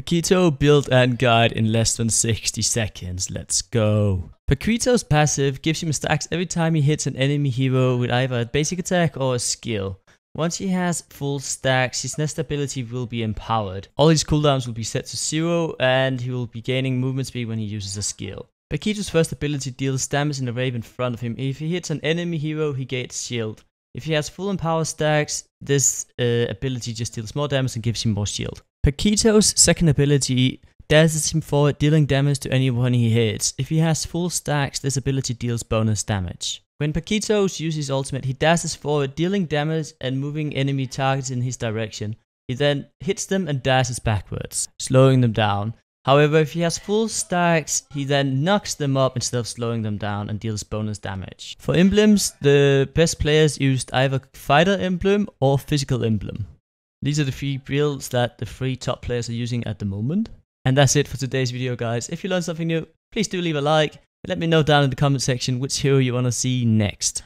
Paquito build and guide in less than 60 seconds. Let's go. Paquito's passive gives him stacks every time he hits an enemy hero with either a basic attack or a skill. Once he has full stacks, his next ability will be empowered. All his cooldowns will be set to 0 and he will be gaining movement speed when he uses a skill. Paquito's first ability deals damage in the wave in front of him. If he hits an enemy hero, he gets shield. If he has full empower stacks, this ability just deals more damage and gives him more shield. Paquito's second ability dashes him forward, dealing damage to anyone he hits. If he has full stacks, this ability deals bonus damage. When Paquito uses his ultimate, he dashes forward, dealing damage and moving enemy targets in his direction. He then hits them and dashes backwards, slowing them down. However, if he has full stacks, he then knocks them up instead of slowing them down and deals bonus damage. For emblems, the best players used either fighter emblem or physical emblem. These are the three builds that the three top players are using at the moment. And that's it for today's video, guys. If you learned something new, please do leave a like. Let me know down in the comment section which hero you want to see next.